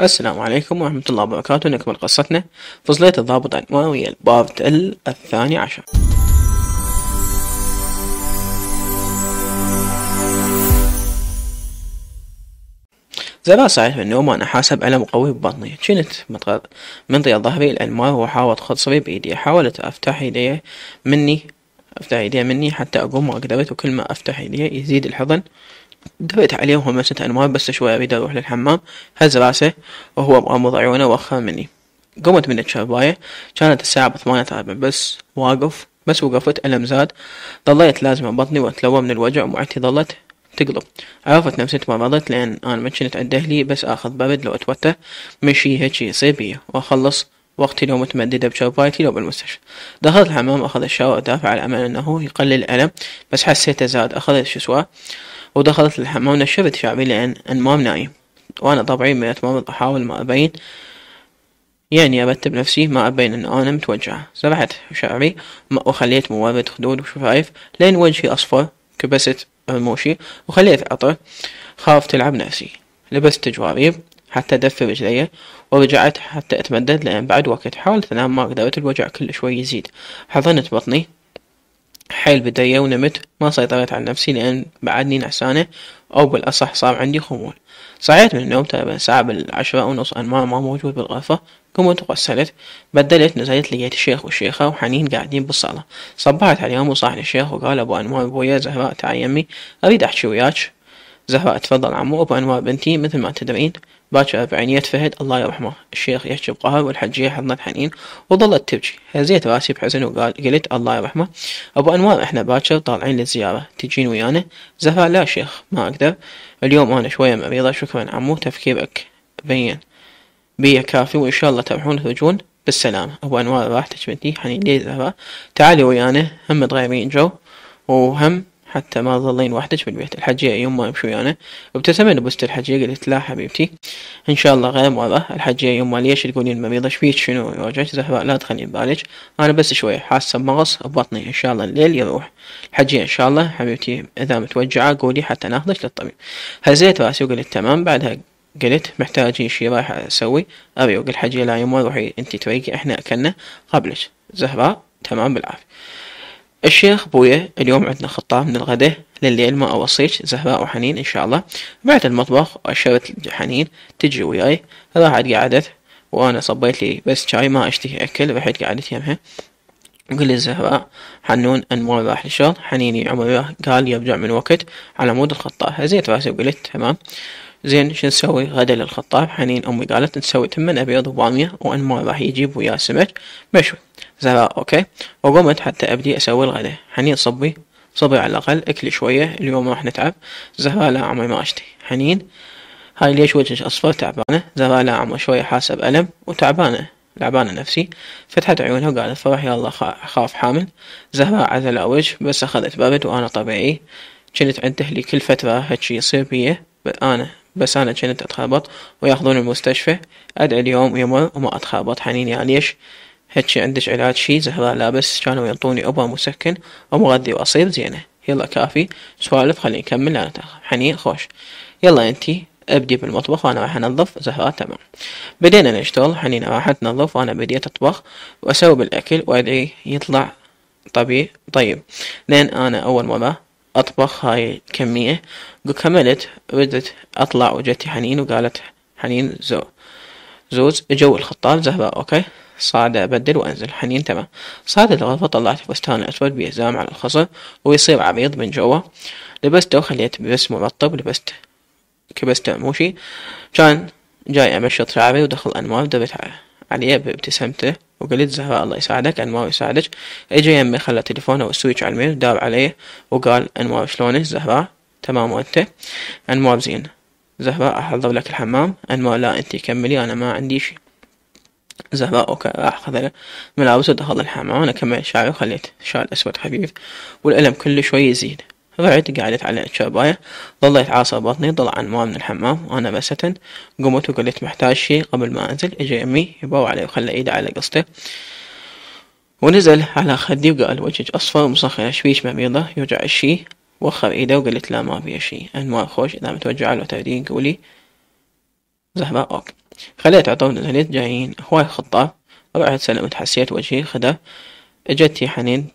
السلام عليكم ورحمة الله وبركاته. نكمل قصتنا فصلية الضابط أنمار ويا البارت الثاني عشر. زرار صحيح من النوم وأنا حاسب ألم قوي ببطني. كنت منطي ظهري الأنمار وحاولت خطصري بإيدي. حاولت أفتح إيديها مني حتى أقوم ما قدرت، وكل ما أفتح إيديها يزيد الحضن. دفيت عليه وهمست أنمار، بس شوي أريد أروح للحمام. هز راسه وهو مغمض عيونه وأخر مني. قمت من الشرباية، كانت الساعة 8:40 بس وقفت ألم زاد. ظليت لازمة بطني وأتلوى من الوجع ومعدتي ظلت تقلب. عرفت نفسي تمرضت لأن أنا ما كنت أدهلي لي بس آخذ برد لو أتوتر من شي هيك يصير بي وأخلص وقتي لو متمددة بشربايتي لو بالمستشفى. دخلت الحمام، أخذ الشاور أدافع على أمل أنه يقلل الألم، بس حسيته زاد. أخذت الشسوار ودخلت الحمام. نشفت شعري لأن أنمار نايم، وأنا طبعي ما أتمرض أحاول ما أبين، يعني أرتب نفسي ما أبين أن أنا متوجعة. سرحت شعري وخليت موارد خدود وشفايف لين وجهي أصفر. كبست رموشي وخليت عطر، خاف تلعب نفسي. لبست جوارب حتى دف رجلي ورجعت حتى أتمدد لأن بعد وقت. حاولت أنام ما قدرت، الوجع كل شوي يزيد. حضنت بطني حيل بداية ونمت. ما سيطرت على نفسي لأن بعدني نعسانة، أو بالأصح صار عندي خمول. صحيت من النوم تقريبا الساعة 10:30. أنمار ما موجود بالغرفة. قمت وغسلت، بدلت، نزلت، لقيت الشيخ والشيخة وحنين قاعدين بالصالة. صبحت عليهم وصاحني الشيخ وقال: أبو أنمار أبويا زهراء، تعي يمي أريد أحكي وياك. زهراء: تفضل عمو. أبو أنمار بنتي مثل ما تدرين باكر 40 فهد الله يرحمه. الشيخ يحكي بقهر والحجية حضنت حنين وظلت تبكي. هزيت راسي بحزن وقلت: الله يرحمه أبو أنمار، احنا باكر طالعين للزيارة، تجين ويانا؟ زهراء: لا شيخ ما أقدر اليوم، أنا شوية مريضة. شكرا عمو، تفكيرك بيا كافي، وإن شاء الله ترحون ترجون بالسلامة. أبو أنمار: راحتك بنتي. حنين: ليه زهراء؟ تعالي ويانا، هم تغيرين جو وهم حتى ما ظلين وحدك بالبيت. الحجية: يما امشي ويانا. ابتسمت وبست الحجية قلت: لا حبيبتي ان شاء الله غير مرة. الحجية: يما ليش تقولين مريضة؟ شفيك شنو يوجعك؟ زهراء: لا تخلين بالك، انا بس شوي حاسة بمغص ببطني، ان شاء الله الليل يروح. الحجية: ان شاء الله حبيبتي، اذا متوجعة قولي حتى ناخذك للطبيب. هزيت راسي وقلت: تمام. بعدها قلت: محتاجين شي رايح اسوي اريق. الحجية: لا يما روحي انتي تريقي، احنا اكلنا قبلك. زهراء: تمام بالعافية. الشيخ: بويا اليوم عندنا خطة من الغداء لليل، ما أوصيك زهراء وحنين إن شاء الله. بعت المطبخ وأشرت حنين تجي وياي. راحت قعدت وأنا صبيت لي بس شاي، ما أشتهي أكل. رحت قعدت يمها وقلت: زهراء حنون أنمار راح للشغل، حنيني عمره قال يرجع من وقت على مود الخطة. هزيت راسي وقلت: تمام زين، شو نسوي غدا للخطاب؟ حنين أمي قالت: نسوي تمن أبيض وبامية، وأنمار راح يجيب وياه سمك مشوي. زهراء: أوكي. وقمت حتى أبدي أسوي الغداء. حنين: صبي على الأقل، أكلي شوية اليوم راح نتعب. زهراء: لا عمري ما أشتهي. حنين: هاي ليش وجهك أصفر تعبانة؟ زهراء: لا عمري شوية حاسة بألم وتعبانة نفسي. فتحت عيونها وقالت: فرح يا الله خاف حامل. زهراء: عزلة وجه بس أخذت برد، وأنا طبيعي كنت أنتهلي كل فترة هالشي يصير بي، بس أنا كنت أتخربط ويأخذون المستشفى. أدعي اليوم يمر وما أتخربط. حنين: يا ليش هادشي عندك علاج شي؟ زهراء: لا بس كانوا يعطوني أبر مسكن ومغذي وأصيب. زينة يلا كافي سوالف، خلينا نكمل لا نتأخر. حنين: خوش يلا انتي أبدي بالمطبخ وأنا راح أنظف. زهراء: تمام. بدينا نشتغل. حنين راحت تنظف وأنا بديت أطبخ وأسوي بالأكل وأدعي يطلع طبيعي طيب، لأن أنا أول مرة أطبخ هاي الكمية. وكملت ردت أطلع وجتي حنين وقالت: حنين زوز جو الخطاب. زهراء: أوكي. صعدة أبدل وأنزل. حنين: تمام. صعدت الغرفة، طلعت فستان أسود بيزام على الخصر ويصير عريض من جوا. لبسته وخليت بس مرطب. كبست رموشي. كان جاي أمشط شعري ودخل أنمار. دبت عليه بابتسامته وقلت: زهراء الله يساعدك، أنمار يساعدك. اجى يمي، خلى تليفونه والسويتش على الميل، دار عليه وقال: أنمار شلونك؟ زهراء: تمام وأنت؟ أنمار: زين. زهراء: أحضر لك الحمام؟ أنمار: لا أنتي كملي، أنا ما عندي شي. زهراء: أوكي. راح أخذ ملابس ودخل الحمام. أنا كملت شعري وخليت شال أسود خفيف والألم كل شوي يزيد. رحت قعدت على الشرباية، ظليت عاصر بطني. طلع أنمار من الحمام وأنا بساتن. قمت وقلت: محتاج شي قبل ما أنزل. إجا أمي يباوع علي وخلى إيده على قصته ونزل على خدي وقال: وجهك أصفر ومصخرة، شبيش مريضة يوجع الشي؟ وخر إيده وقلت: لا ما بيا شي. أنمار: خوش إذا متوجعة لو تردين قولي. زهراء: أوكي. خليت عطونا ثلاث جايين هواي خطة. رحت سلمت حسيت وجهي خدا، اجتي حنين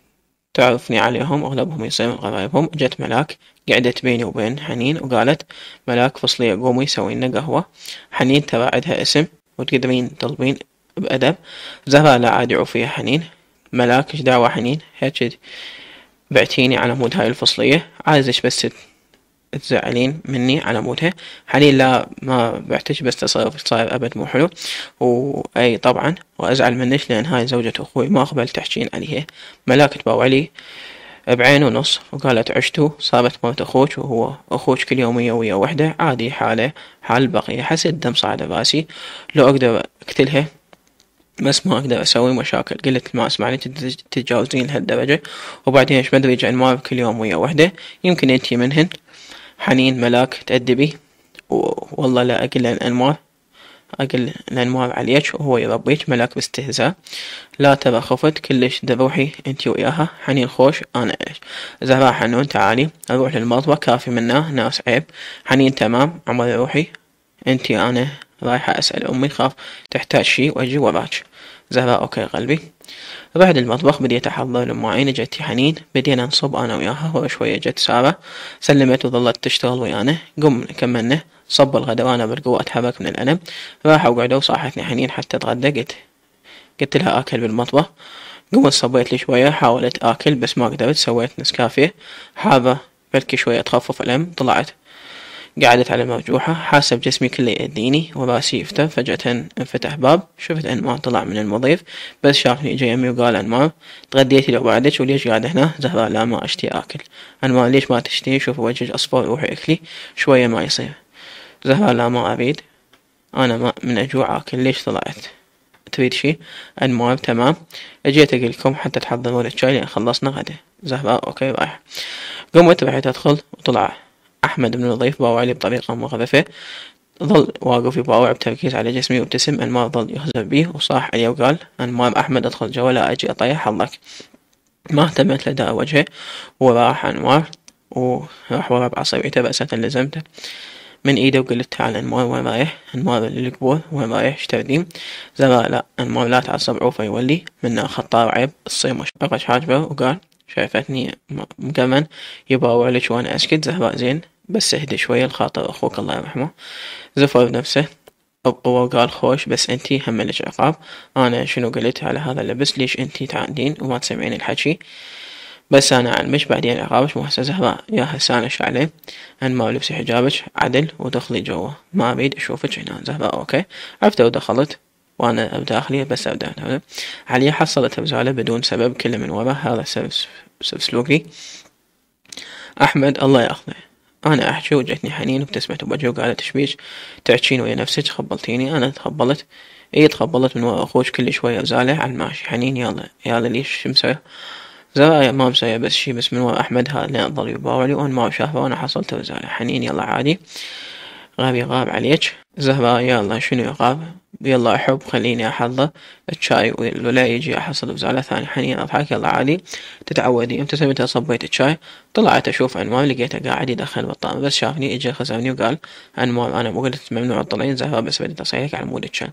تعرفني عليهم اغلبهم يصير من غرايبهم. اجت ملاك قعدت بيني وبين حنين وقالت ملاك فصلي قومي سوي لنا قهوة. حنين ترى عندها اسم وتقدرين تطلبين بأدب. زهرة لا عادعوا فيها حنين. ملاك ايش دعوة حنين هيك بعتيني على مود هاي الفصلية، عايزش بس تزعلين مني على مودها. حنين لا ما بعتش بس تصرف صاير ابد مو حلو، واي طبعا وازعل منش لان هاي زوجة اخوي ما اقبل تحجين عليها. ملاك تباوعلي بعين ونص وقالت عشتو صابت موت اخوك وهو اخوك كل يومية ويا وحدة عادي حاله حال البقية. حسيت دم صعد براسي، لو اقدر اقتلها بس ما اقدر اسوي مشاكل. قلت ما اسمع لي تتجاوزين لهالدرجة، وبعدين ايش مدري يجي انمار كل يوم ويا وحدة يمكن انتي منهن. حنين ملاك تأدبي والله لا أقل أنمار أقل الأنمار عليك وهو يربيك. ملاك باستهزاء لا ترى خفت كلش دروحي انتي وياها. حنين خوش أنا إيش. زهراء حنون تعالي أروح للمطوى كافي منه ناس عيب. حنين تمام عمري روحي انتي أنا رايحة أسأل أمي خاف تحتاج شي وأجي وراك. زهراء أوكي قلبي. رحت المطبخ بديت أحضر المواعين. جتي حنين بدينا نصب أنا وياها، وشوية جت سارة سلمت وظلت تشتغل ويانا. قمنا كملنا صب الغدا وأنا بالقوة أتحرك من الألم. راحوا وقعدوا وصاحتني حنين حتى اتغدى. قلت لها آكل بالمطبخ. قمت صبيت لي شوية حاولت آكل بس ما قدرت. سويت نسكافيه حابة بلكي شوية تخفف الألم. طلعت قعدت على المرجوحة حاسب جسمي كله يأذيني وراسي يفتر. فجأة انفتح باب، شفت أنمار طلع من المضيف بس شافني اجى يمي وقال أنمار تغديتي لو بعدك وليش قاعدة هنا؟ زهراء لا ما اشتي اكل. أنمار ليش ما تشتي؟ شوف وجهك اصفر روحي اكلي شوية ما يصير. زهراء لا ما اريد انا ما من اجوع اكل. ليش طلعت تريد شي؟ أنمار تمام اجيت اقلكم حتى تحضرون الشاي لان خلصنا غدا. زهراء اوكي رايح. قمت رحت ادخل وطلع أحمد بن نظيف باوع لي بطريقة مغرفة. ظل واقف يباوع بتركيز على جسمي وابتسم. أنمار ظل يهزر بيه وصاح عليه وقال أنمار أحمد أدخل جوا لا أجي أطيح حظك. ما اهتمت لداء وجهه وراح أنمار وراح ورا بعصبيته. بأسة لزمته من إيده وقلت تعال أنمار وين رايح؟ أنمار للقبور وين رايح شترديم؟ زهراء لا أنمار لا تعصب عوفة يولي منا خطار عيب الصيم وشقش حاجبه وقال شايفتني مقمن يباوع لك وأنا أسكت. زهراء زين بس اهدي شوية الخاطر أخوك الله يرحمه. زفر نفسه بقوة قال خوش بس انتي هملك عقاب. أنا شنو قلت على هذا اللبس؟ ليش انتي تعاندين وما تسمعين الحكي؟ بس أنا علمش بعدين عقابش مو هسه. زهراء يا هسه أنا شعلي أنمار لبسي حجابك عدل ودخلي جوا ما أريد أشوفك هنا. زهراء أوكي عرفت ودخلت وأنا بداخلي بس أبدأ علي حصلت بزعلة بدون سبب كله من وراء هذا سلوكي. أحمد الله يأخذه. أنا أحكي وجتني حنين وابتسمت وبجي وقالت تشبيش تعتشين ويا نفسك خبلتيني. أنا تخبلت إيه تخبلت من وراء أخوك كل شوية زعلة على الماشي. حنين يلا يلا ليش شو مسوي؟ زراء ما مسوي بس شي بس من وراء أحمد هذا اللي ضل يباوع لي وأنا ما شافه وأنا حصلت وزعلة. حنين يلا عادي غابي غاب عليك. زهراء يلا شنو يغاب؟ يلا أحب خليني أحضر الشاي ولا يجي أحصل بزعلة ثاني. حنين أضحك يلا عادي تتعودي. ابتسمتها صبيت الشاي طلعت أشوف أنمار لقيته قاعد يدخل بطانة بس شافني إجا خزعني وقال أنمار أنا مو قلت ممنوع تطلعين. زهراء بس بديت أصيحك على مود الشاي.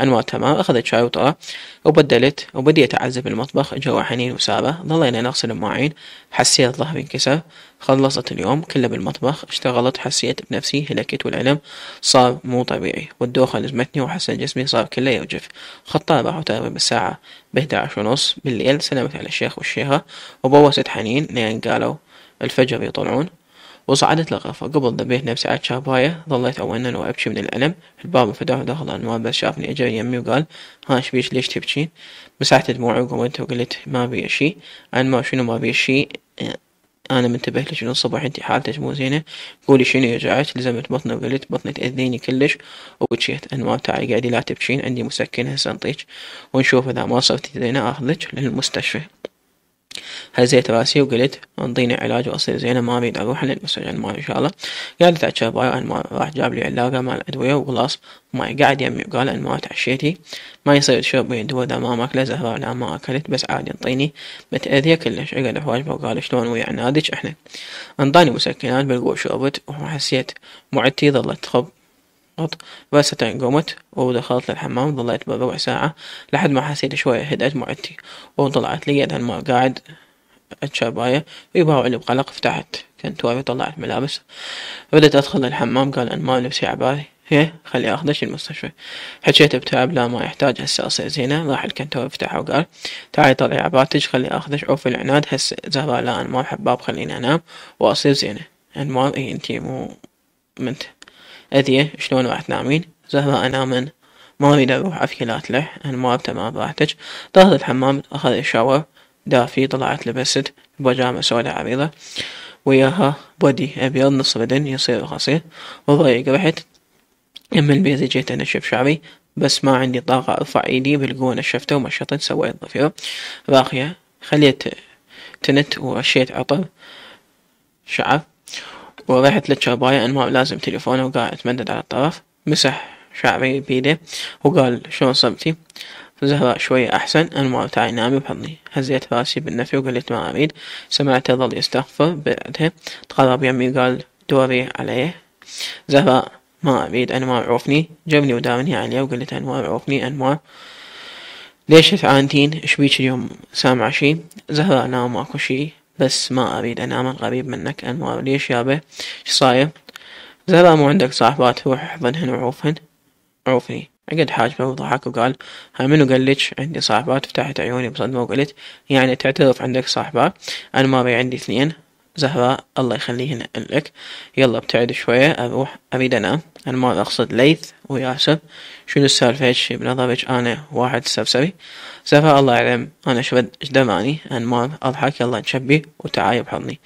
أنمار تمام أخذت شاي وطلع وبدلت وبديت أعزب المطبخ. جوا حنين وسارة ظلينا نغسل المواعين. حسيت ظهري انكسر. خلصت اليوم كله بالمطبخ اشتغلت. حسيت بنفسي هلكت والعلم صار مو طبيعي والدوخة لزمتني وحسن جسمي صار كله يوجف. خطار راحوا تقريبا بالساعة 11:30 بالليل سلمت على الشيخ والشيخة وبوست حنين لين قالوا الفجر يطلعون. وصعدت لغرفة قبل ذبيت نفسي على الشاباية. ظليت أولا وأبكي من الألم. الباب انفتح ودخل أنمار بس شافني أجا يمي وقال ها شبيش ليش تبكين؟ مسحت دموعي وقمت وقلت ما بي شي. أنمار شنو ما بي شي؟ أنا منتبه لك من الصبح انتي حالتك مو زينة. قولي شنو يوجعك؟ لزمت بطني وقلت بطني تأذيني كلش وبكيت. أنمار تعالي قاعدي لا تبكين عندي مسكن هسه انطيك ونشوف إذا ما صرتي زينة أخذك للمستشفى. هزيت راسي وقلت انطيني علاج وأصير زينة ما أريد أروح للمستشفى أنمار إن شاء الله. قالت على الشباية أنمار راح جاب لي علاقة مع الأدوية وخلاص ما قاعد يمي وقال أنمار تعشيتي ما يصير تشربين دواء إذا ما ماكلة. زهراء لا ما أكلت بس عادي انطيني متأذية كلش. عقد حواجبه وقال شلون ويا عنادك إحنا؟ انطاني مسكنات بالقوة شربت وحسيت معدتي ظلت تخب بس قمت ودخلت للحمام، ضليت بربع ساعة لحد ما حسيت شوية هدأت معدتي، وطلعت لقيت أنمار قاعد الشباية ويباوع اللي بقلق. فتحت كنت وابي، طلعت ملابس، بدأت أدخل للحمام. قال أنمار لبسي عباية، هيه خلي أخذك المستشفى. حكيت بتعب، لا ما يحتاج هسه أصير زينة. راح الكنتور يفتحها وقال تعالي طلعي عباتك خلي أخذك عوف العناد هسه. زهراء لا أنمار حباب خليني أنام وأصير زينة. أنمار إيه أنتي مو منت أذية شلون راح تنامين؟ زهراء أنا من ما أريد أروح أفكي لا تلح. أنمار تمام راحتك. ضغط الحمام، أخذ الشاور دافي، طلعت لبست بجامة سوداء عريضة وياها بودي أبيض نص بدن يصير قصير، وضيق رحت أما البيت. جيت أنشف شعري بس ما عندي طاقة أرفع إيدي، بالقوة نشفته ومشطت، سويت ضفيرة راقية، خليت تنت ورشيت عطر شعر، ورحت للشرباية. أنمار لازم تليفونه وقاعد أتمدد على الطرف، مسح شعري بيده وقال شلون صبتي؟ زهراء شوية أحسن. أنمار تعي نامي بحضني. هزيت راسي بالنفي وقلت ما أريد. سمعته ظل يستغفر، بعدها تقرب يمي قال دوري عليه. زهراء ما أريد. أنمار عوفني، جبني وداوني عليه وقلت أنمار عوفني. أنمار ليش تعاندين؟ إيش بيك اليوم سامعة شي؟ زهراء لا ماكو شي بس ما أريد أنام، من غريب منك. أنمار ليش يابا شو صاير؟ زهراء مو عندك صاحبات روح احضنهن وعوفهن؟ عوفني. عقد حاجبه وضحك وقال ها منو قالك عندي صاحبات؟ فتحت عيوني بصدمة وقلت يعني تعترف عندك صاحبات؟ أنماري عندي 2. زهراء الله يخليهن لك، يلا ابتعد شوية أروح أريد أنام. أنمار أقصد ليث وياسر. شنو السالفة هيك بنظرك أنا واحد سفسري؟ زهراء الله يعلم أنا شو دماني. أنمار أضحك يلا نشبي وتعايب حضني.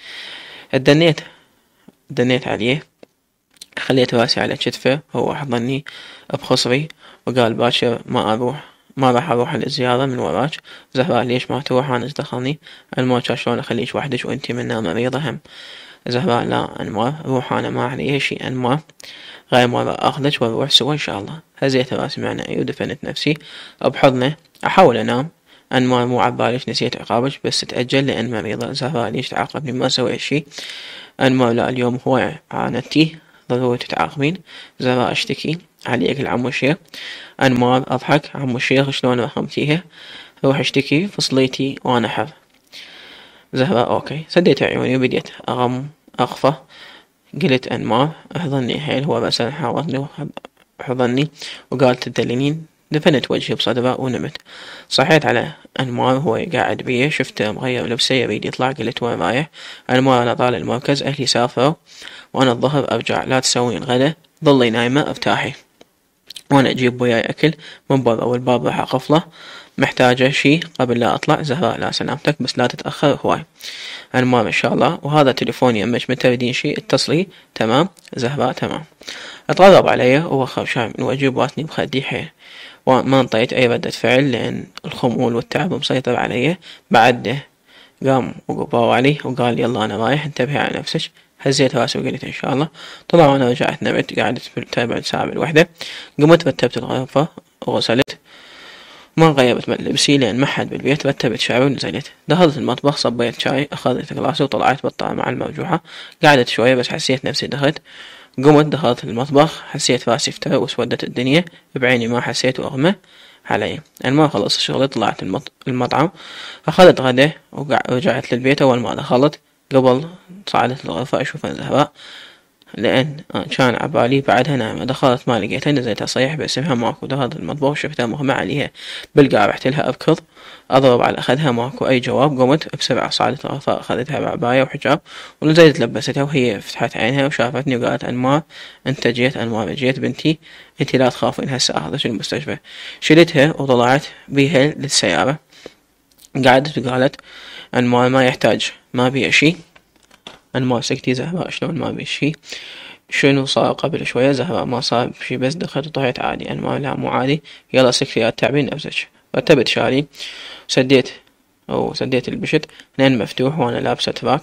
دنيت عليه، خليت راسي على كتفه هو حضني بخصري وقال باكر ما راح اروح الزيارة من وراك. زهراء ليش ما تروح انا دخلني؟ أنمار شلون اخليك وحدك وانتي منا مريضة هم؟ زهراء لا أنمار روح انا ما علي شي. أنمار غير مرة اخذك واروح سوا ان شاء الله. هزيت راسي معنا اي ودفنت نفسي بحضنه احاول انام. أنمار مو عبالك نسيت عقابك بس تأجل لأن مريضة. زهراء ليش تعاقبني ما سويت شي؟ أنمار لا اليوم هو عانتي ضروري تتعاقبين. زهراء اشتكي عليك العم الشيخ. أنمار أضحك عم الشيخ شلون رحمتيها؟ روح اشتكي فصليتي وأنا حر. زهراء أوكي. سديت عيوني وبديت أغم أخفى. قلت أنمار احضني حيل، هو رأسا حاورني وحضني وقال تدلنين. دفنت وجهي بصدره ونمت. صحيت على أنمار هو قاعد بيه، شفته مغير لبسه يريد يطلع. قلت وين رايح؟ أنمار أنا طالع المركز أهلي سافروا وأنا الظهر أرجع، لا تسوين غدا ضلي نايمة ارتاحي وأنا أجيب وياي أكل من برا والباب راح أقفله محتاجة شي قبل لا أطلع. زهراء لا سلامتك بس لا تتأخر هواي. أنمار إن شاء الله وهذا تليفوني أمك متى تريدين شي اتصلي تمام؟ زهراء تمام. أتغرب علي ووخر شعر من وجهي وباتني بخدي حيل وما انطيت أي ردة فعل لأن الخمول والتعب مسيطر علي. بعده قام وقباوا علي وقال يلا أنا رايح انتبهي على نفسك. هزيت راسي وقلت إن شاء الله. طلع وأنا رجعت نمت. قعدت تابع ساعة بالوحدة. قمت رتبت الغرفة وغسلت، ما غيرت لبسي لأن ما حد بالبيت. رتبت شعري ونزلت. دخلت المطبخ صبيت شاي أخذت غلاسي وطلعت بطاعة مع المرجوحة. قعدت شوية بس حسيت نفسي دخلت. قمت دخلت المطبخ حسيت راسي افتر وسودت الدنيا بعيني ما حسيت وأغمى علي. أنمار خلصت شغلي طلعت المطعم أخذت غدا ورجعت للبيت. أول ما دخلت قبل صعدت الغرفة أشوف زهراء لأن كان عبالي بعدها نايمة. دخلت ما لقيتها، نزلت أصيح باسمها ماكو. دخلت المطبخ شفتها مغمى عليها بالقاع، رحت لها أبكر أضرب على أخدها ماكو أي جواب. قمت بسرعة صعدت الغرفة أخذتها بعباية وحجاب ونزلت لبستها وهي فتحت عينها وشافتني وقالت أنمار أنت جيت؟ أنمار جيت بنتي أنت لا تخافين هسه أخذت المستشفى. شلتها وطلعت بيها للسيارة. قعدت وقالت أنمار ما يحتاج ما بي شي. أنمار سكتي. زهراء شلون ما بي شي؟ شنو صار قبل شوية؟ زهراء ما صار شي بس دخلت وطلعت عادي. أنمار لا مو عادي يلا سكتي يا تعبين نفسك. رتبت شعري سديت البشت لين مفتوح وأنا لابسة تراك.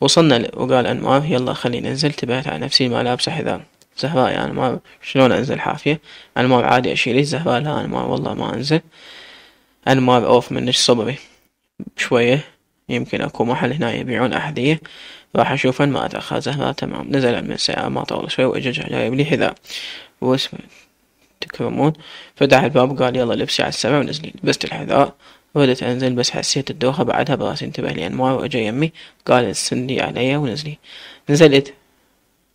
وصلنا وقال أنمار يلا خلينا ننزل. تبعت على نفسي ما لابسة حذاء. زهراء يا أنمار شلون أنزل حافية؟ أنمار عادي أشيلي. زهراء لا أنمار والله ما أنزل. أنمار أوف منش صبري شوية يمكن اكو محل هنا يبيعون احذية، راح اشوف ان ما اتاخذه. ما تمام، نزل من السيارة ما طول شوي واجا جايب لي حذاء واسمه تكرمون. فتح الباب قال يلا لبسي على السبع ونزلي. لبست الحذاء ردت انزل بس حسيت الدوخة بعدها براسي، انتبه لي انمار واجا يمي قال اسندي علي ونزلي. نزلت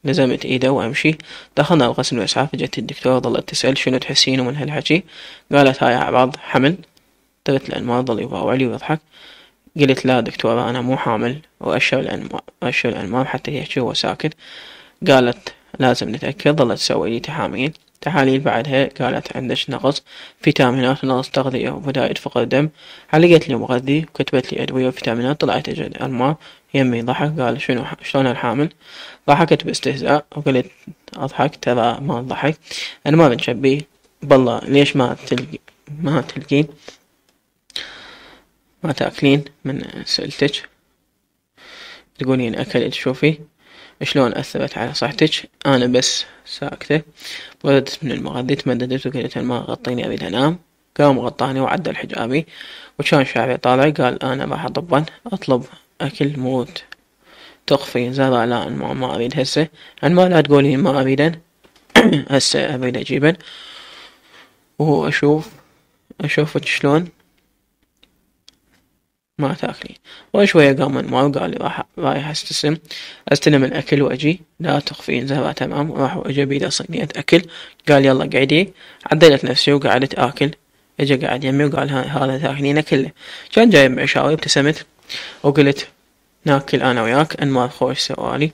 لزمت ايده وامشي. دخلنا القسم الاسعاف، جت الدكتورة ظلت تسأل شنو تحسين ومن هالحكي. قالت هاي اعراض حمل. درت لانمار ظل يباوع لي ويضحك. قلت لا دكتورة انا مو حامل، واشر الانمار حتى يحكي وهو ساكت. قالت لازم نتأكد. ظلت تسوي لي تحاليل بعدها قالت عندش نقص فيتامينات ونقص تغذية وبداية فقر دم. علقت لي مغذي وكتبت لي أدوية وفيتامينات. طلعت أجد أنمار يمي ضحك قال شلون الحامل. ضحكت باستهزاء وقلت أضحك ترى ما ضحك. أنا ما بنشبيه بالله. ليش ما تلقين ما تأكلين من سألتك تقولين أكلت. شوفي شلون أثرت على صحتك. أنا بس ساكتة. وردت من المغذي تمددت وقلت ما غطيني أريد أنام. قام غطاني وعدل حجابي وكان شعري طالع. قال أنا راح أطبن أطلب أكل موت تخفي زرع. لا ما أريد هسه. أنمار لا تقولي ما أريد هسه، أريد أجيبن وأشوفك شلون ما تاكلين. وشوية قام أنمار وقال لي رايح استلم الأكل وأجي. لا تخفين زهرة تمام. راح وأجا بيده صينية أكل قال يلا قعدي. عدلت نفسي وقعدت آكل. أجا قعد يمي وقال هذا تاكلينه كله. كان جايب معشاري وابتسمت وقلت ناكل أنا وياك. أنمار خوش سوالي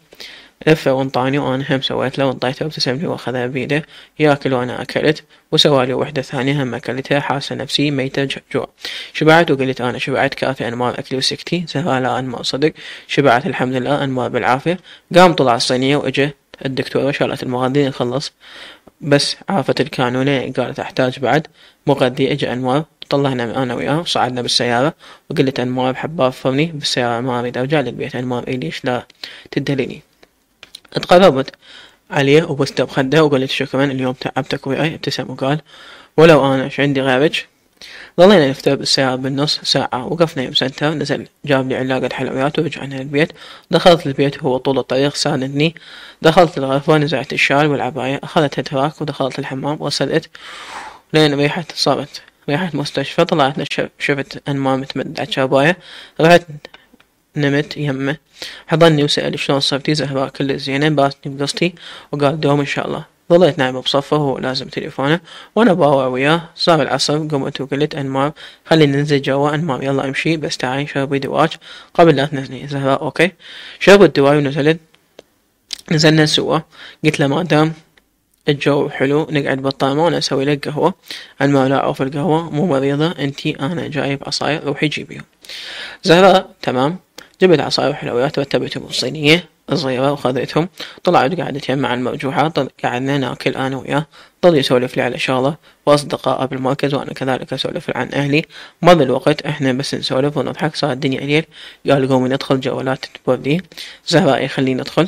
لفة وانطاني وأنا هم سويت له وانطيته وابتسمت لي وأخذها بيده ياكل وأنا أكلت. وسوالي وحدة ثانية هم أكلتها. حاسة نفسي ميتة جوع. شبعت وقلت أنا شبعت كافي أنمار أكلي وسكتي. زهرة لا أنمار صدق شبعت الحمد لله. أنمار بالعافية. قام طلع الصينية وإجا الدكتورة شالت المغذي نخلص بس عرفت الكانونة. قالت أحتاج بعد مغذي. إجا أنمار طلعنا أنا وياه وصعدنا بالسيارة وقلت أنمار بحب أفرني بالسيارة ما أريد أرجع للبيت. أنمار إيه ليش لا تدليني. اتقربت عليه وبست بخده وقلت شكرا اليوم تعبتك وياي. ابتسم وقال ولو أنا ايش عندي غيرك. ظلينا نفتر بالسيارة بالنص ساعة. وقفنا بسنتر نزل جاب لي علاقة حلويات ورجعنا للبيت. دخلت البيت وهو طول الطريق ساندني. دخلت الغرفة نزعت الشال والعباية أخذت تراك ودخلت الحمام وغسلت لين ريحت صارت ريحة مستشفى. طلعت شفت أنمار متمدعة شرباية. رحت نمت يمه. حضني وسأل شلون صرتي. زهراء كل زينة باسني بقصتي وقال دوم إن شاء الله. ظليت نايمة بصفه وهو لازم تليفونه وأنا باوع وياه. صار العصر قمت وقلت أنمار خلينا ننزل جوا. أنمار يلا امشي بس تعالي شربي دواج قبل لا تنزلي. زهراء أوكي. شربت دواي ونزلت. نزلنا سوا. قلت له ما دام الجو حلو نقعد بالطامة وأنا أسوي لك قهوة. أنمار لا أعرف القهوة مو مريضة أنتي أنا جايب عصاير روحي جيبيهم. زهراء تمام. جبت عصاير وحلويات رتبتهم بالصينية صغيرة وخذيتهم. طلعت قعدت يم مع المرجوحة. قعدنا ناكل أنا وياه. ظل يسولف لي على شغله وأصدقائه بالمركز وأنا كذلك أسولف عن أهلي. مضى الوقت إحنا بس نسولف ونضحك. صار الدنيا ليل. قال قومي ندخل جولات تبردي. زهراء يخليني ندخل.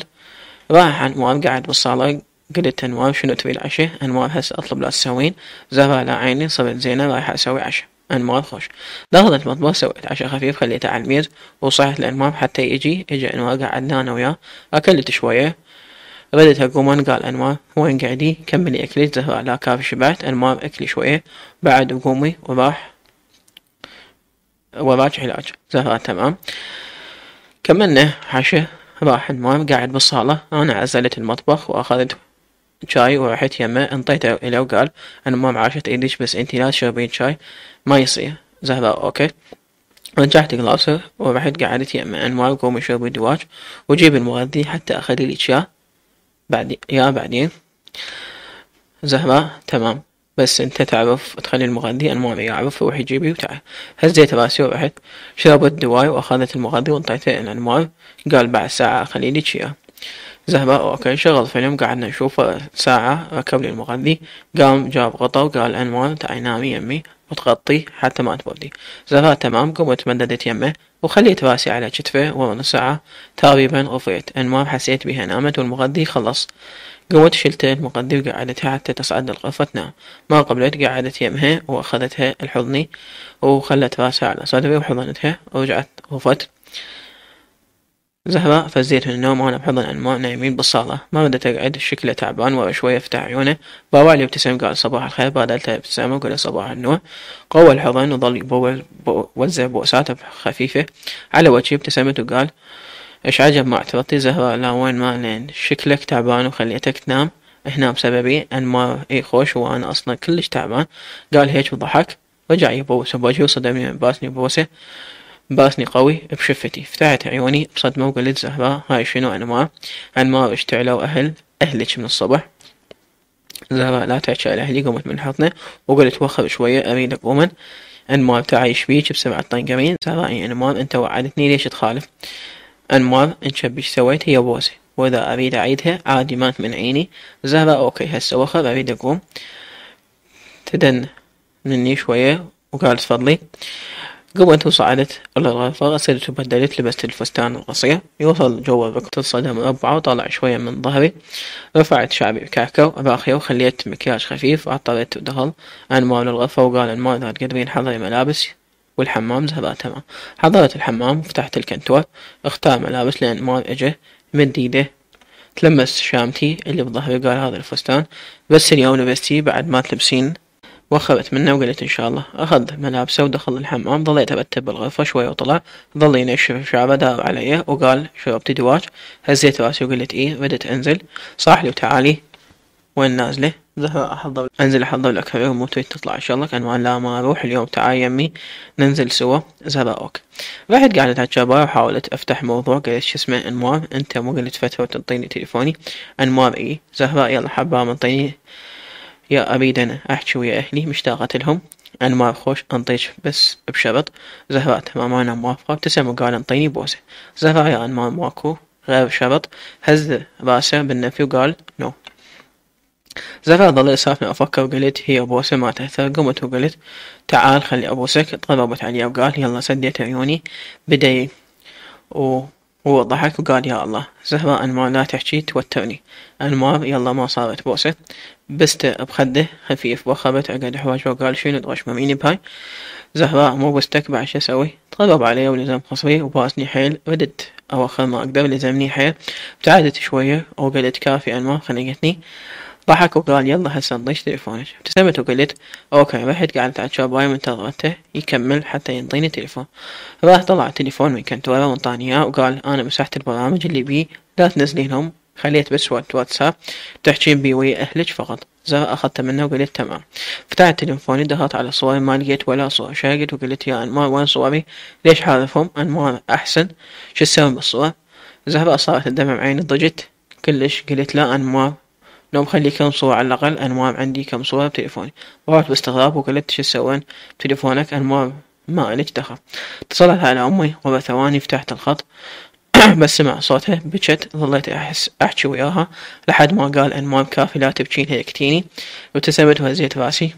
راح أنمار قعد بالصالة. قلت أنمار شنو تريد عشاء. أنمار هسه أطلب لا تسوين. زهراء لا عيني صرت زينة رايحة أسوي عشاء. أنمار خوش. دخلت المطبخ سويت عشاء خفيف خليته على الميز وصحت لأنمار حتى يجي. إجا أنمار قعدنا أنا وياه أكلت شوية ردت أقومن. قال أنمار وين قعدي كملي أكلت. زهراء لا كافي شبعت. أنمار أكلي شوية بعد وقومي وراح وراك علاج. زهراء تمام. كملنا عشاء. راح أنمار قاعد بالصالة. أنا عزلت المطبخ وأخذت شاي ورحت يمه انطيته إليه وقال أنمار عاشت إيديش بس أنتي لا تشربين شاي ما يصير. زهراء أوكي. رجعت قلاصه ورحت قعدت يمه. أنمار قومي شربي دواج وجيب المغذي حتى أخذي لي شاي بعدين. زهراء تمام بس أنت تعرف تخلي المغذي. أنمار يعرف روحي جيبي وتعال. هزيت راسي ورحت شربت دواي وأخذت المغذي وانطيته إلى أنمار. قال بعد ساعة أخلي لي شاي. زهراء اوكي. شغل فيلم قعدنا نشوفه ساعة. ركب لي المغذي قام جاب غطا وقال أنمار تعي نامي يمي وتغطي حتى ما تبردي. زهراء تمام. قمت مددت يمه وخليت راسي على كتفه ورا ساعة تقريبا غفيت. أنمار حسيت بها نامت والمغذي خلص. قمت شلت المغذي وقعدتها حتى تصعد للغرفة تنام. ما قبلت قعدت يمها وأخذتها الحضني وخلت راسها على صدري وحضنتها ورجعت غرفة ذهب فزيت من النوم وأنا بحضن أنمار نايمين بالصالة. ما بدأت أقعد، شكله تعبان وشوية فتح عيونه. بابا اللي ابتسم قال صباح الخير، بادلته ابتسامة وقال صباح النور. قوى الحضن وظل يوزع بؤساته خفيفة على وجهي. ابتسمت وقال إيش عجب ما اعترضتي زهرة، لا وين ما لين شكلك تعبان وخليتك تنام هنا بسببي. أنمار إي خوش، وأنا أصلا كلش تعبان، قال هيك وضحك. رجع يبوس بوجهي وصدمني من باسني بوسه، باسني قوي بشفتي. فتحت عيوني بصدمة وقلت زهراء هاي شنو؟ أنمار اشتعلوا أهلك من الصبح. زهراء لا تحكي على أهلي. قمت من حضنه وقلت وخر شوية أريد أقوم. أنمار تعايش بيك بسرعة طنقرين. زهراء يا أنمار أنت وعدتني ليش تخالف؟ أنمار انت بيش سويت هي بوسه، وإذا أريد أعيدها عادي ما تمنعيني. زهراء أوكي هسه وخر أريد أقوم. تدن مني شوية وقال تفضلي. قمت وصعدت الغرفة، غسلت وبدلت، لبست الفستان القصير يوصل جوا الركبة الصدى مربعة وطلع شوية من ظهري. رفعت شعبي بكعكة وأباخية وخليت مكياج خفيف. عطرت ودخل أنمار للغرفة وقال أنمار إذا تقدرين حضري ملابس والحمام. زهراء تمام. حضرت الحمام وفتحت الكنتور، اختار ملابس لأنمار. إجا مد إيده تلمس شامتي اللي بظهري قال هذا الفستان بس اليوم لبستيه بعد ما تلبسين. وخرت منه وقلت إن شاء الله. أخذ ملابسه ودخل الحمام. ظليت أرتب بالغرفة شوية وطلع ظل ينشف شعره دار علي وقال شربتي دواج؟ هزيت راسي وقلت إيه. بدت أنزل، صاح لي وتعالي وين نازلة؟ زهراء أحضر أنزل أحضر الأكل ومو تريد تطلع إن شاء الله. كان لا ما أروح اليوم، تعالي يمي ننزل سوا. زهراء أوك. رحت قعدت على الجبارة وحاولت أفتح موضوع. قلت شو اسمه أنمار أنت؟ مو قلت فترة وتنطيني تليفوني. أنمار إيه. زهراء يلا حبة منطيني يا أريد أنا أحكي ويا أهلي مشتاقة لهم. أنمار خوش أنطيك بس بشرط. زهراء تمام أنا موافقة. ابتسم وقال أنطيني بوسة. زهراء يا أنمار ماكو غير شرط. هز راسه بالنفي وقال نو. زهراء ظلت ساكنة أفكر وقلت هي بوسة ما تأثر. قمت وقلت تعال خلي أبوسك. تقربت عليه وقال يلا. سديت عيوني بدي وهو ضحك وقال يا الله. زهراء أنمار لا تحكي توترني. أنمار يلا ما صارت بوسة بسته بخده خفيف. وخبت أقعد حواجه وقال شنو تغش مميني بهاي؟ زهراء مو بستك بعد شو أسوي؟ تقرب علي ولزم خصري وباسني حيل. ردت أوخر ما أقدر لزمني حيل. ابتعدت شوية وقلت كافي أنمار خنقتني. ضحك وقال يلا هسه انطيش تليفونك. ابتسمت وقلت اوكي. رحت قعدت على الشباية منتظرته يكمل حتى ينطيني تليفون. راح طلع التليفون من كنتوره وانطاني اياه وقال انا مسحت البرامج اللي بيه لا تنزلينهم، خليت بس واتساب تحكين بي ويا أهلك فقط. زهراء أخذت منه وقلت تمام. فتحت تليفوني دخلت على صوري ما لقيت ولا صور. شاقت وقلت يا أنمار وين صوري؟ ليش حاذفهم؟ أنمار أحسن شو تسوي بالصور؟ زهراء صارت الدمع بعيني ضجت كلش. قلت لا أنمار لو مخلي كم صورة على الأقل. أنمار عندي كم صورة بتليفوني. رحت باستغراب وقلت شو تسوين بتليفونك؟ أنمار ما إلك دخل. اتصلت على أمي ورا ثواني فتحت الخط بس سمع صوتها بكت. ظليت أحس أحكي وياها لحد ما قال أنمار كافي لا تبكين هلكتيني. وابتسمت وهزيت راسي.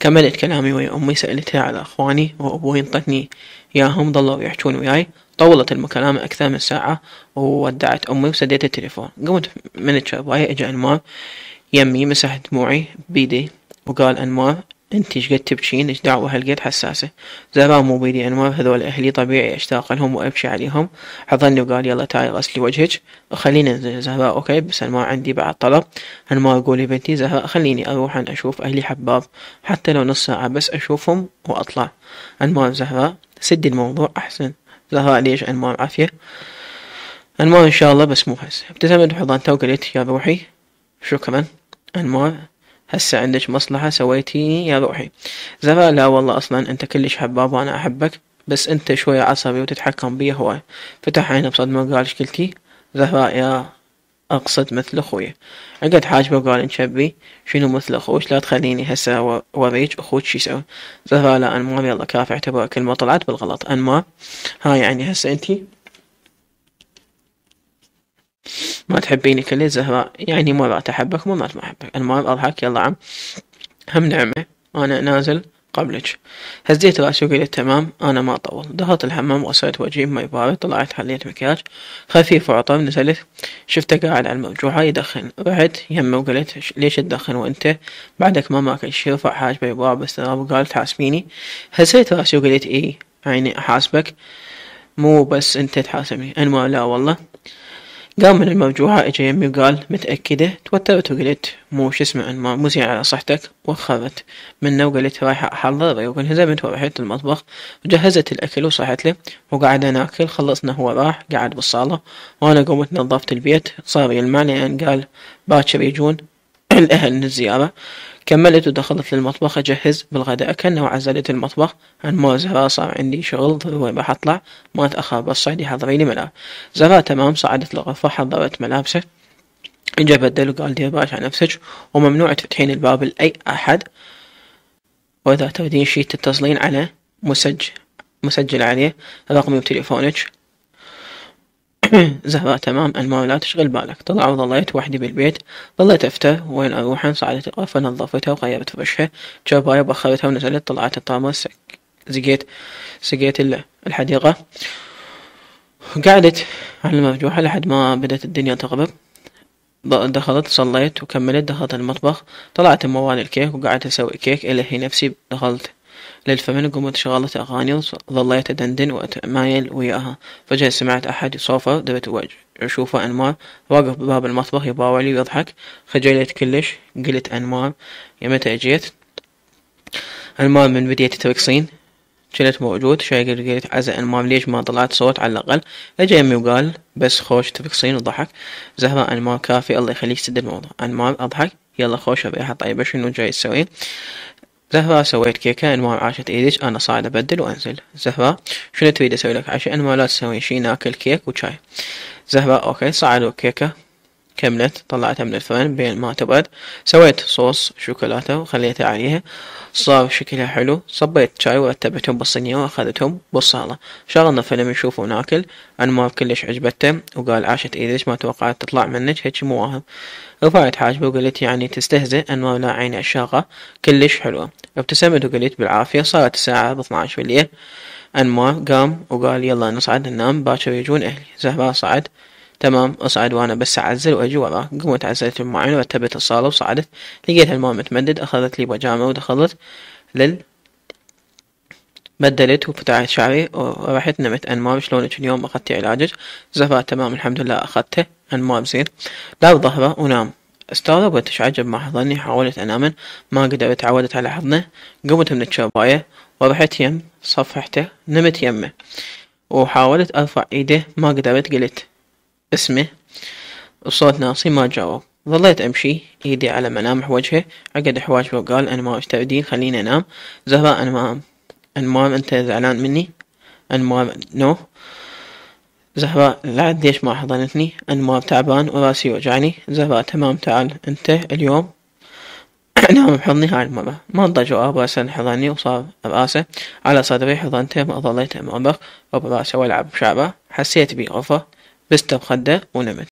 كملت كلامي ويا أمي. سألتها على أخواني وأبوي انطتني ياهم. ضلوا يحجون وياي. طولت المكالمة أكثر من ساعة وودعت أمي وسديت التليفون. قمت من الشرباية إجا أنمار يمي مسح دموعي بيدي وقال أنمار أنت شقد تبكين؟ إيش دعوة هالقد حساسة؟ زهراء مو بيدي أنمار هذول أهلي طبيعي أشتاق لهم وأبكي عليهم. حضني وقال يلا تعالي غسلي وجهك خليني أنزل. زهراء أوكي بس أنمار عندي بعد طلب. أنمار قولي بنتي. زهراء خليني أروح أن أشوف أهلي حباب حتى لو نص ساعة بس أشوفهم وأطلع. أنمار زهراء سدي الموضوع أحسن. زهراء ليش؟ أنمار عافية. أنمار إن شاء الله بس مو هسه. ابتسمت وحضنتها وقلت يا روحي شكرا. أنمار هسه عندك مصلحة سويتيني يا روحي. زهراء لا والله أصلا أنت كلش حباب وأنا أحبك بس أنت شوية عصبي وتتحكم بي هواي. فتح عينه بصدمة وقال إيش قلتي؟ زهراء يا أقصد مثل أخويا. عقد حاجبه وقال انشبي شنو مثل أخوش؟ لا تخليني هسه أوريك أخوك شي يسوي. زهراء لا أنمار يلا كافي اعتبرها كلمة طلعت بالغلط. أنمار ها يعني هسه أنتي ما تحبيني كلش؟ زهراء يعني مرات أحبك مرات ما أحبك. أنمار أضحك يلا عم هم نعمة أنا نازل قبلك. هزيت راسي وقلت تمام أنا ما أطول. دخلت الحمام وغسلت وجهي بماء بارد. طلعت حليت مكياج خفيف وعطر. نزلت شفته قاعد على المرجوحة يدخن. رحت يمه وقلت ليش تدخن وأنت بعدك ما ماكل شي؟ رفع حاجبه يباع باستغراب وقال تحاسبيني؟ هزيت راسي وقلت إيه يعني أحاسبك. مو بس انت تحاسبني. انمار: لا والله. قام من المرجوعة، اجا يمي وقال: متأكدة؟ توترت وقلت مو شو اسمه انمار، مو زين على صحتك. وخرت منه وقلت رايحة احضر ريوق. انهزمت ورحت المطبخ وجهزت الاكل وصحت له، وقعدنا ناكل. خلصنا، هو راح قعد بالصالة وانا قمت نظفت البيت. صار يلمعني لان قال باكر يجون الاهل من الزيارة. كملت ودخلت للمطبخ اجهز بالغداء. كنا وعزلت المطبخ عن مو زهراء، صار عندي شغل ضروري راح اطلع، ما اتاخر بس صعدي حضري لي ملابس. زهراء تمام، صعدت للغرفة حضرت ملابسه، اجا بدل وقال دير بالك على نفسك وممنوع تفتحين الباب لاي احد، واذا تريدين شي تتصلين على مسجل عليه رقمي بتليفونك. زهراء: تمام. انمار: لا تشغل بالك. طلع وظليت وحدي بالبيت، ظليت افتر وين اروحن. صعدت الغرفة نظفتها وغيرت فرشها، جاباية بخرتها ونزلت. طلعت الطامة، سقيت الحديقة، قعدت على المرجوحة لحد ما بدت الدنيا تغرب. دخلت صليت وكملت. دخلت المطبخ، طلعت موال الكيك وقعدت اسوي كيك الهي نفسي. دخلت للفمن وقمت شغلت أغاني وظليت أدندن وأتمايل وياها. فجأة سمعت أحد يصوفه، دبت وجه أشوفه أنمار واقف بباب المطبخ يباولي ويضحك. خجلت كلش، قلت: أنمار يا متى أجيت؟ أنمار من بديت ترقصين كنت موجود. شايقل قلت: عزا أنمار ليش ما طلعت صوت على الأقل؟ أجا يمي وقال: بس خوش ترقصين. وضحك. زهراء: أنمار كافي الله يخليك سد الموضوع. أنمار: أضحك. يلا خوش الريحة طيبة، شنو جاي تسوين؟ زهراء: سويت كيكة. أنمار: عاشت ايدك، أنا صاعد أبدل وأنزل. زهراء: شنو تريد أسوي لك عشاء؟ أنمار: لا تسوين شي، ناكل كيك وشاي. زهراء: أوكي. صاعدوا كيكة، كملت. طلعتها من الفرن بين ما تبرد، سويت صوص شوكولاتة وخليتها عليها، صار شكلها حلو. صبيت شاي ورتبتهم بالصينية وأخذتهم بالصالة. شغلنا فيلم نشوف وناكل. أنمار كلش عجبته وقال: عاشت ايدك، ما توقعت تطلع منك هيك مواهب. رفعت حاجبي وقلت: يعني تستهزئ؟ أنمار: لا، عيني الشاقة كلش حلوة. ابتسمت وقلت: بالعافية. صارت الساعة 12 بالليل. أنمار قام وقال: يلا نصعد ننام، باكر يجون أهلي. زهراء: صعد. تمام، أصعد وأنا بس أعزل وأجي وراه. قمت عزلت المواعين ورتبت الصالة وصعدت. لقيت الماء متمدد، أخذت لي بيجامة ودخلت بدلت وفتحت شعري ورحت نمت. أنمار: شلونك اليوم؟ أخذتي علاجك؟ زهراء: تمام الحمد لله، أخذته. أنمار: زين. لا ظهره ونام. استغربت وتعجب ما حضني، حاولت أنام ما قدرت، عودت على حضنه. قمت من الشرباية ورحت يم صفحته، نمت يمه وحاولت أرفع إيده ما قدرت. قلت اسمه وصوت ناصي، ما جاوب. ظليت أمشي إيدي على ملامح وجهه. عقد حواجبه وقال: أنمار ايش تعدين؟ خليني أنام. زهراء: أنمار أنت زعلان مني؟ أنمار: نو. زهراء: لا، ليش ما حضنتني؟ أنمار: تعبان وراسي وجعني. زهراء: تمام، تعال أنت اليوم نام بحضني هاي المرة. ما انطى جواب، راسا حضني وصار راسه على صدري. حضنته ما ظليت أمربخ وبراسه والعب بشعره، حسيت بغرفة بس بخده ونمت.